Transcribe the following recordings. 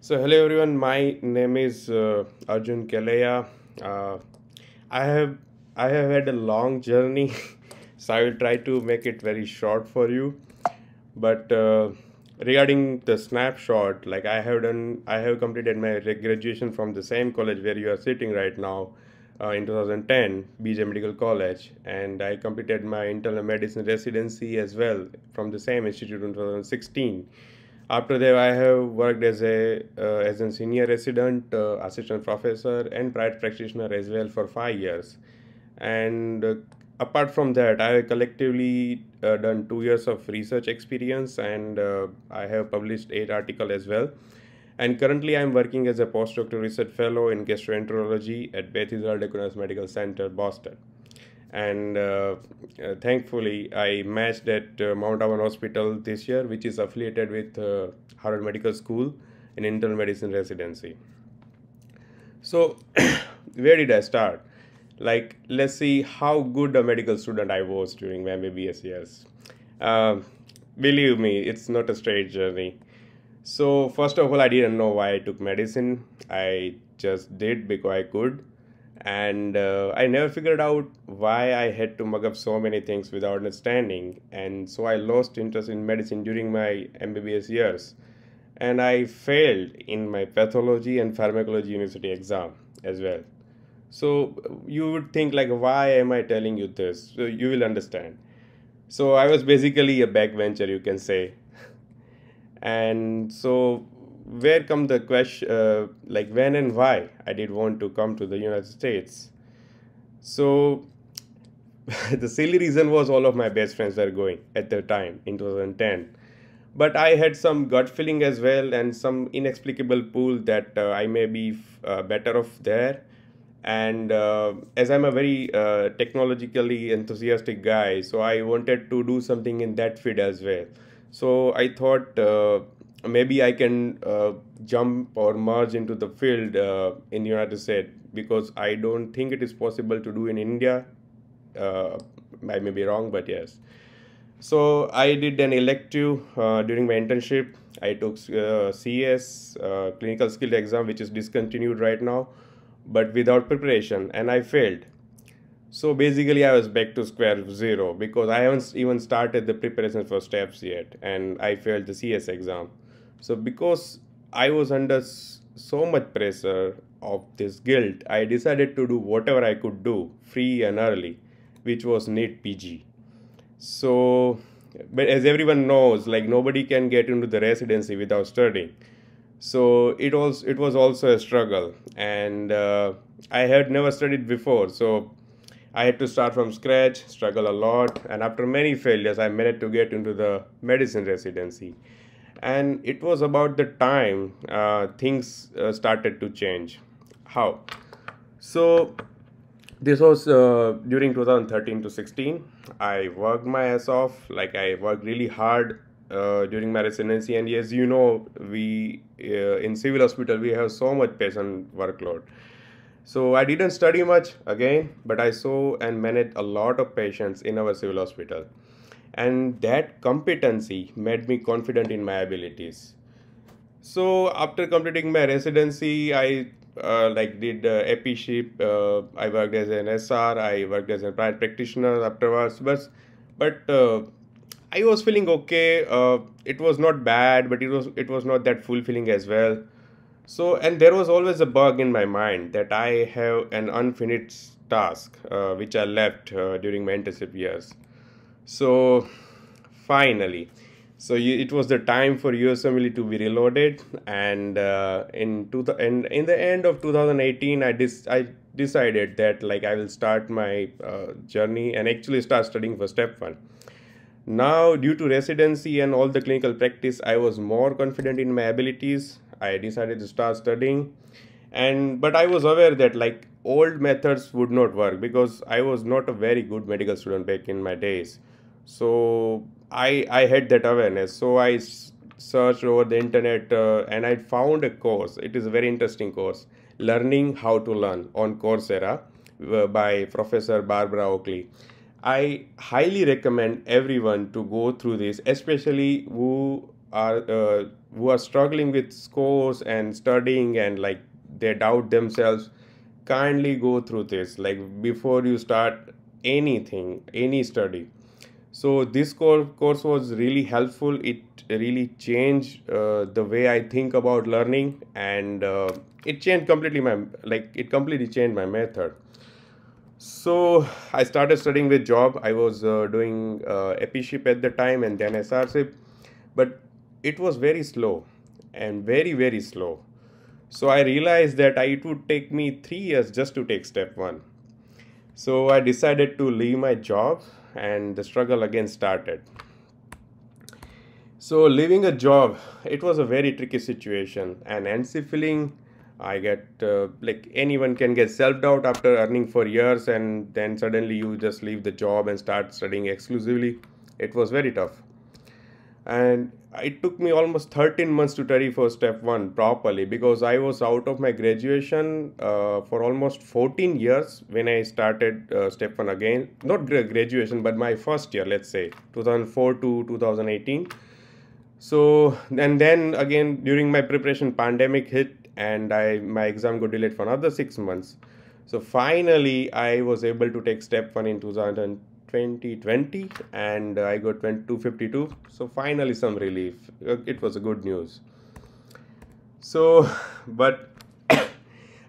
So hello everyone, my name is Arjun Kelaiya. I have had a long journey, so I will try to make it very short for you. But regarding the snapshot, like I have completed my graduation from the same college where you are sitting right now in 2010, BJ Medical College, and I completed my internal medicine residency as well from the same institute in 2016. After that, I have worked as a senior resident, assistant professor, and private practitioner as well for 5 years. And apart from that, I have collectively done 2 years of research experience, and I have published 8 articles as well. And currently, I am working as a postdoctoral research fellow in gastroenterology at Beth Israel Deaconess Medical Center, Boston. And thankfully, I matched at Mount Auburn Hospital this year, which is affiliated with Harvard Medical School in internal medicine residency. So where did I start? Like, let's see how good a medical student I was during my MBBS years. Believe me, it's not a straight journey. So first of all, I didn't know why I took medicine. I just did because I could. And I never figured out why I had to mug up so many things without understanding, and so I lost interest in medicine during my MBBS years, and I failed in my pathology and pharmacology university exam as well. So you would think, like, why am I telling you this? So you will understand. So I was basically a backbencher, you can say. And so where come the question, like when and why I did want to come to the United States? So the silly reason was all of my best friends were going at the time in 2010, but I had some gut feeling as well and some inexplicable pull that I may be better off there. And as I'm a very technologically enthusiastic guy, so I wanted to do something in that field as well. So I thought maybe I can jump or merge into the field in the United States, because I don't think it is possible to do in India. I may be wrong, but yes. So I did an elective during my internship. I took CS, clinical skill exam, which is discontinued right now, but without preparation, and I failed. So basically I was back to square zero, because I haven't even started the preparation for steps yet, and I failed the CS exam. So because I was under so much pressure of this guilt, I decided to do whatever I could do free and early, which was NEET PG. So, but as everyone knows, like, nobody can get into the residency without studying. So it was also a struggle, and I had never studied before, so I had to start from scratch, struggle a lot, and after many failures, I managed to get into the medicine residency. And it was about the time things started to change. How? So this was during 2013 to 16. I worked my ass off. Like, I worked really hard during my residency. And as you know, we in civil hospital, we have so much patient workload. So I didn't study much again, but I saw and managed a lot of patients in our civil hospital. And that competency made me confident in my abilities. So after completing my residency, I did apprenticeship. I worked as an SR, I worked as a private practitioner afterwards, but I was feeling okay. It was not bad, but it was not that fulfilling as well. So, and there was always a bug in my mind that I have an unfinished task, which I left during my internship years. So finally, so it was the time for USMLE to be reloaded. And in the end of 2018, I decided that, like, I will start my journey and actually start studying for step one. Now, due to residency and all the clinical practice, I was more confident in my abilities. I decided to start studying, but I was aware that, like, old methods would not work, because I was not a very good medical student back in my days. So I had that awareness. So I searched over the internet and I found a course. It is a very interesting course, Learning How to Learn on Coursera by Professor Barbara Oakley. I highly recommend everyone to go through this, especially who are who are struggling with scores and studying and like they doubt themselves, kindly go through this like before you start anything, any study. So this course was really helpful. It really changed the way I think about learning, and it changed completely my, like it completely changed my method. So I started studying with job. I was doing apprenticeship at the time and then SRship, but it was very slow and very, very slow. So I realized that it would take me 3 years just to take step one. So I decided to leave my job and the struggle again started. So leaving a job, it was a very tricky situation, and antsy feeling. I get like anyone can get self-doubt after earning for years and then suddenly you just leave the job and start studying exclusively. It was very tough. And it took me almost 13 months to study for step one properly, because I was out of my graduation for almost 14 years when I started step one again. Not graduation, but my first year, let's say 2004 to 2018. So and then again during my preparation, pandemic hit and my exam got delayed for another 6 months. So finally I was able to take step one in 2020 and I got 252. So finally some relief. It was a good news. So but I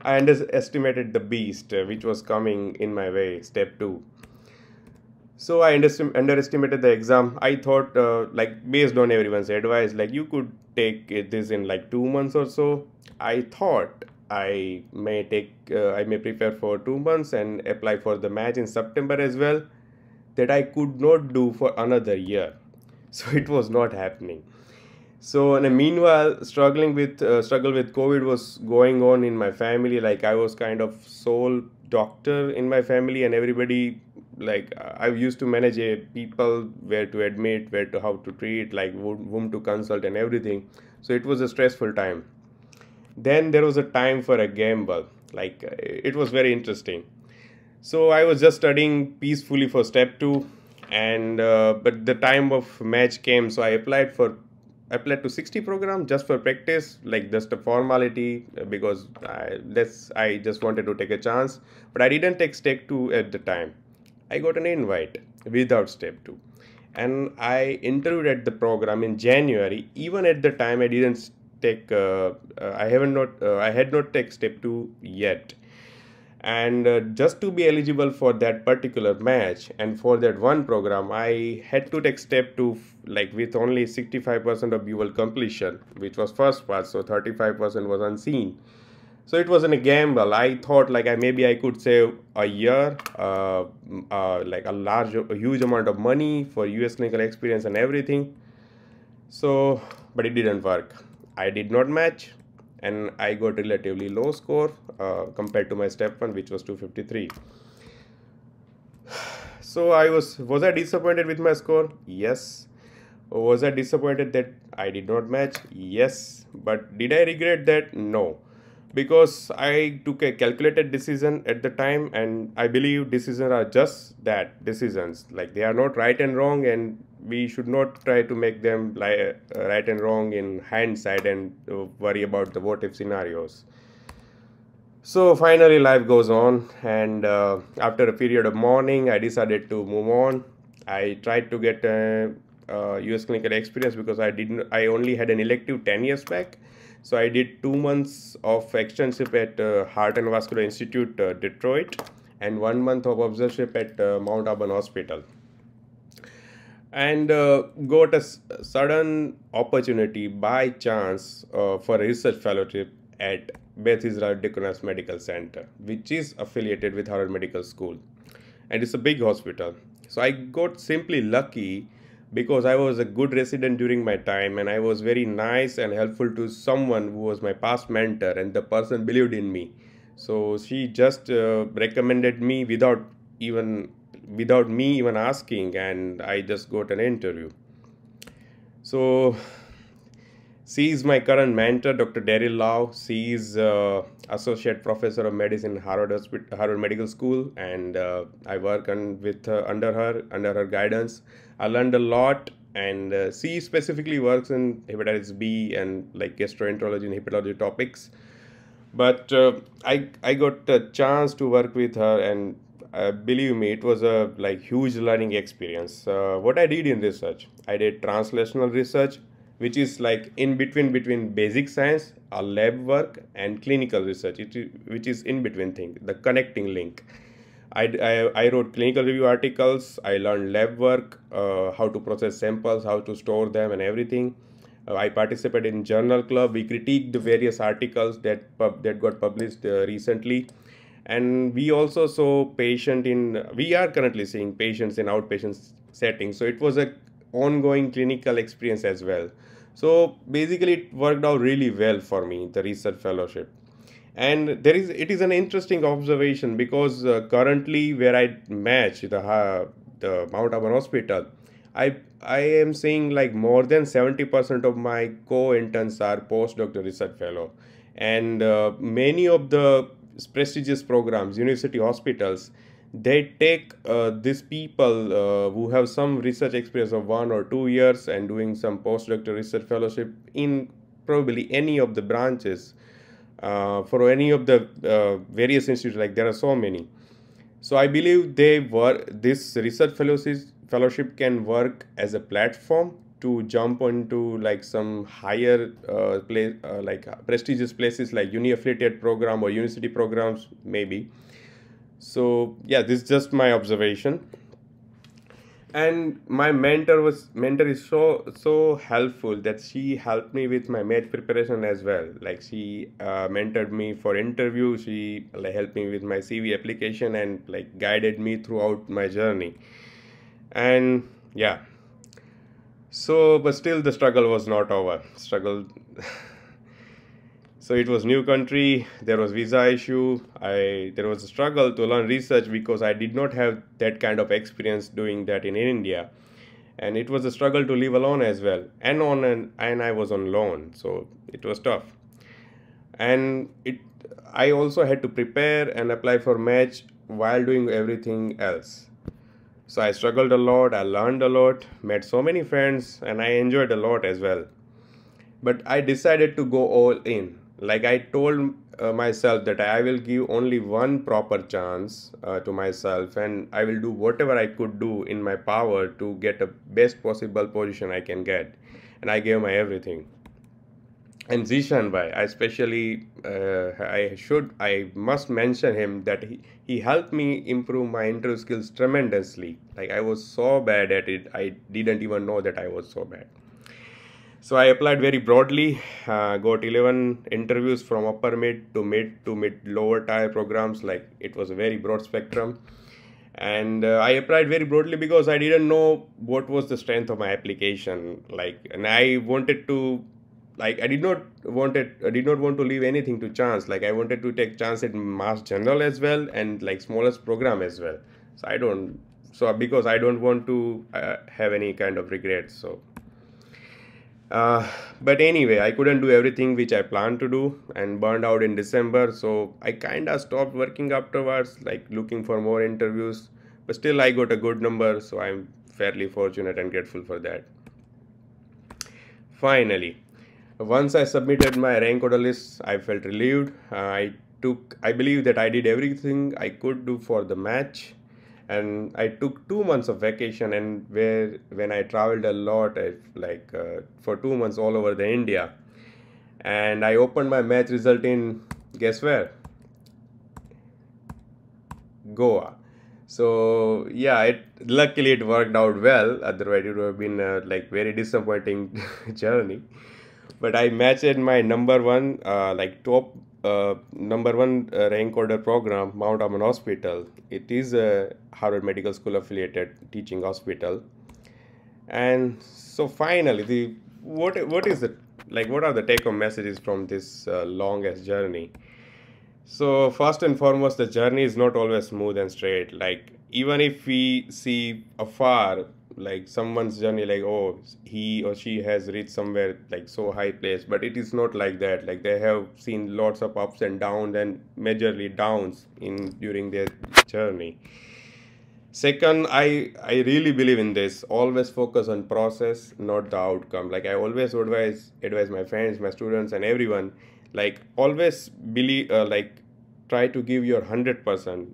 underestimated the beast which was coming in my way, step two. So I underestimated the exam. I thought like based on everyone's advice, like you could take this in like 2 months or so. I thought I may prepare for 2 months and apply for the match in September as well. That I could not do for another year. So it was not happening. So and meanwhile, struggle with COVID was going on in my family. Like I was kind of sole doctor in my family, and everybody, like I used to manage people, where to admit, how to treat, like whom to consult and everything. So it was a stressful time. Then there was a time for a gamble. Like it was very interesting. So I was just studying peacefully for step two, and but the time of match came. So I applied to 60 program just for practice, like just a formality, because I just wanted to take a chance. But I didn't take step two at the time. I got an invite without step two, and I interviewed at the program in January. Even at the time, I didn't take. I had not taken step two yet. And just to be eligible for that particular match and for that one program, I had to take step two like with only 65% of UL completion, which was first pass, so 35% was unseen. So it wasn't a gamble. I thought like maybe I could save a year, like a huge amount of money for US clinical experience and everything. So, but it didn't work. I did not match. And I got relatively low score compared to my step one, which was 253. So was I disappointed with my score? Yes. Was I disappointed that I did not match? Yes. But did I regret that? No, because I took a calculated decision at the time, and I believe decisions are just that, decisions. Like they are not right and wrong, and we should not try to make them right and wrong in hindsight and worry about the what if scenarios. So finally life goes on, and after a period of mourning, I decided to move on. I tried to get US clinical experience, because I only had an elective 10 years back. So I did 2 months of externship at Heart and Vascular Institute, Detroit, and 1 month of observership at Mount Auburn Hospital. And got a sudden opportunity by chance for a research fellowship at Beth Israel Deaconess Medical Center, which is affiliated with Harvard Medical School, and it's a big hospital. So I got simply lucky, because I was a good resident during my time, and I was very nice and helpful to someone who was my past mentor, and the person believed in me. So she just recommended me without me even asking, and I just got an interview. So she is my current mentor, Dr. Daryl Lau. She is associate professor of medicine in Harvard Medical School, and I work with under her guidance. I learned a lot And she specifically works in hepatitis B and like gastroenterology and hepatology topics. But I got a chance to work with her, and believe me, it was a huge learning experience. What I did in research, I did translational research, which is like in between basic science, our lab work, and clinical research, which is in between thing, the connecting link. I wrote clinical review articles, I learned lab work, how to process samples, how to store them and everything. I participated in journal club, we critiqued the various articles that got published recently. And we also saw patients in, we are currently seeing patients in outpatient settings. So it was an ongoing clinical experience as well. So basically it worked out really well for me, the research fellowship. And it is an interesting observation, because currently where I match the Mount Auburn Hospital, I am seeing like more than 70% of my co-interns are postdoctoral research fellow, and many of the prestigious programs, university hospitals, they take these people who have some research experience of 1 or 2 years and doing some postdoctoral research fellowship in probably any of the branches, for any of the various institutes, like there are so many. So I believe this research fellowship can work as a platform to jump onto like some higher place, like prestigious places like uni-affiliated program or university programs maybe. So yeah, this is just my observation. And my mentor is so helpful that she helped me with my match preparation as well. Like she mentored me for interview, she helped me with my CV application, and like guided me throughout my journey. And yeah, so but still the struggle was not over. So it was new country, there was visa issue, there was a struggle to learn research because I did not have that kind of experience doing that in India. And it was a struggle to live alone as well, and I was on loan, so it was tough. And I also had to prepare and apply for MATCH while doing everything else. So I struggled a lot, I learned a lot, met so many friends, and I enjoyed a lot as well. But I decided to go all in. Like I told myself that I will give only one proper chance to myself, and I will do whatever I could do in my power to get the best possible position I can get. And I gave my everything. And Zishan Bhai, I especially, I must mention him, that he helped me improve my interview skills tremendously. Like I was so bad at it, I didn't even know that I was so bad. So I applied very broadly, got 11 interviews from upper mid to lower tier programs. Like it was a very broad spectrum. And I applied very broadly because I didn't know what was the strength of my application. Like, and I wanted to, like, I did not want to leave anything to chance. Like I wanted to take chance at Mass General as well, and like smallest program as well. So because I don't want to have any kind of regrets. So. But anyway, I couldn't do everything which I planned to do, and burned out in December. So I kinda stopped working afterwards, like looking for more interviews. But still I got a good number, so I'm fairly fortunate and grateful for that. Finally, once I submitted my rank order list, I felt relieved. I believe that I did everything I could do for the match. And I took 2 months of vacation, and when I traveled a lot, for 2 months all over the India. And I opened my match result in, guess where? Goa. So yeah, luckily it worked out well. Otherwise it would have been a very disappointing journey. But I matched my top rank order program, Mount Auburn Hospital. It is a Harvard Medical School affiliated teaching hospital. And so finally, what are the take-home messages from this longest journey? So first and foremost, the journey is not always smooth and straight. Like even if we see afar, like someone's journey, like, oh, he or she has reached somewhere like so high place, but it is not like that. Like they have seen lots of ups and downs, and majorly downs during their journey. Second, I really believe in this. Always focus on process, not the outcome. Like I always advise my friends, my students, and everyone. Like always believe, try to give your 100%,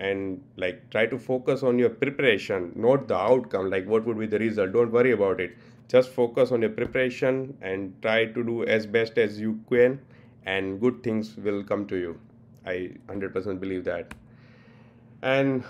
and like try to focus on your preparation, not the outcome. Like what would be the result? Don't worry about it. Just focus on your preparation and try to do as best as you can, and good things will come to you. I 100% believe that. And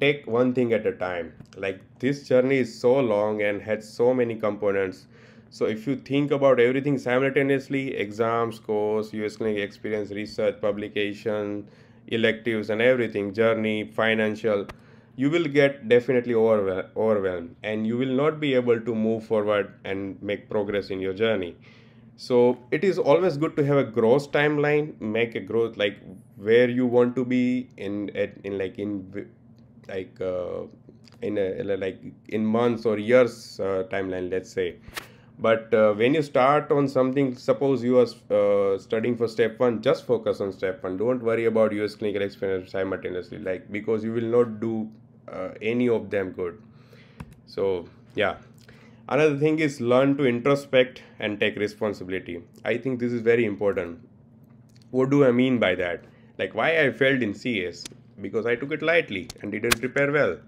take one thing at a time. Like this journey is so long and has so many components. So if you think about everything simultaneously, exams, course, US clinic experience, research, publication, electives and everything, journey, financial, you will get definitely overwhelmed and you will not be able to move forward and make progress in your journey. So it is always good to have a growth timeline, make a growth like where you want to be in months or years timeline, let's say. But when you start on something, suppose you are studying for step one, just focus on step one. Don't worry about US clinical experience simultaneously, like because you will not do any of them good. So yeah, another thing is learn to introspect and take responsibility. I think this is very important. What do I mean by that? Like why I failed in CS? Because I took it lightly and didn't prepare well.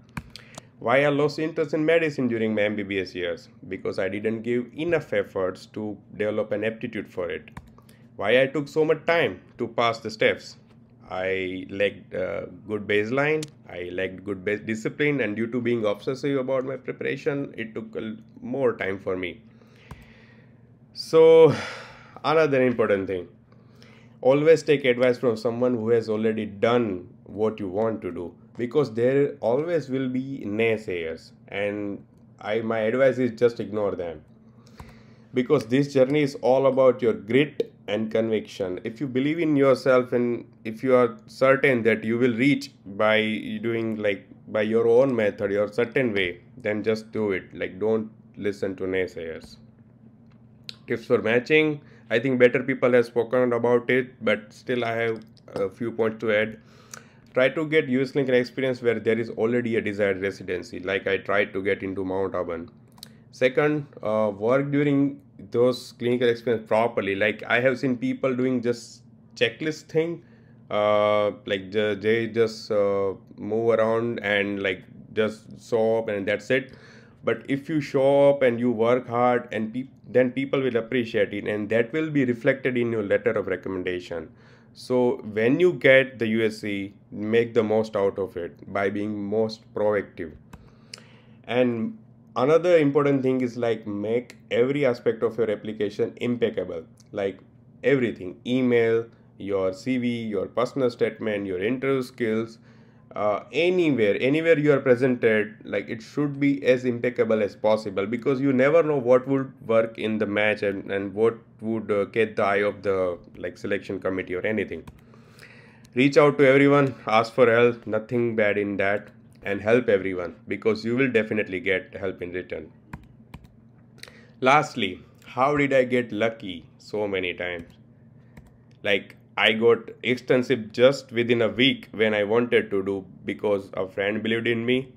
Why I lost interest in medicine during my MBBS years? Because I didn't give enough efforts to develop an aptitude for it. Why I took so much time to pass the steps? I lacked good baseline, I lacked good discipline, and due to being obsessive about my preparation, it took more time for me. So another important thing, always take advice from someone who has already done what you want to do. Because there always will be naysayers, and my advice is just ignore them. Because this journey is all about your grit and conviction. If you believe in yourself and if you are certain that you will reach by doing like by your own method, your certain way, then just do it. Like don't listen to naysayers. Tips for matching. I think better people have spoken about it, but still I have a few points to add. Try to get US clinical experience where there is already a desired residency, like I tried to get into Mount Auburn. Second, work during those clinical experience properly. Like I have seen people doing just checklist thing, like they just move around and like just show up and that's it. But if you show up and you work hard, and then people will appreciate it, and that will be reflected in your letter of recommendation. So when you get the USCE, make the most out of it by being most proactive. And another important thing is like make every aspect of your application impeccable. Like everything, email, your CV, your personal statement, your interview skills, anywhere you are presented, like it should be as impeccable as possible, because you never know what would work in the match and what would get the eye of the like selection committee or anything. Reach out to everyone, ask for help, nothing bad in that, and help everyone, because you will definitely get help in return. Lastly, how did I get lucky so many times? Like I got extensive just within a week when I wanted to do, because a friend believed in me.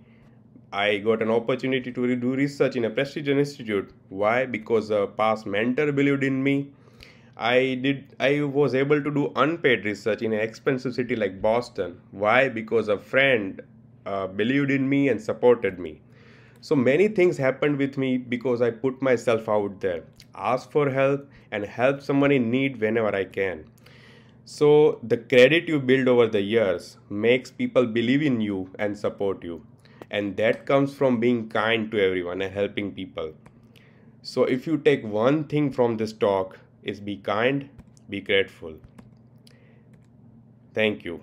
I got an opportunity to do research in a prestigious institute. Why? Because a past mentor believed in me. I was able to do unpaid research in an expensive city like Boston. Why? Because a friend believed in me and supported me. So many things happened with me because I put myself out there, asked for help, and helped someone in need whenever I can. So the credit you build over the years makes people believe in you and support you, and that comes from being kind to everyone and helping people. So if you take one thing from this talk, is be kind, be grateful. Thank you.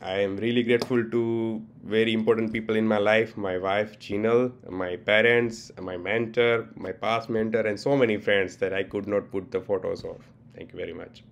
I am really grateful to very important people in my life, my wife Jeenal, my parents, my mentor, my past mentor, and so many friends that I could not put the photos of. Thank you very much.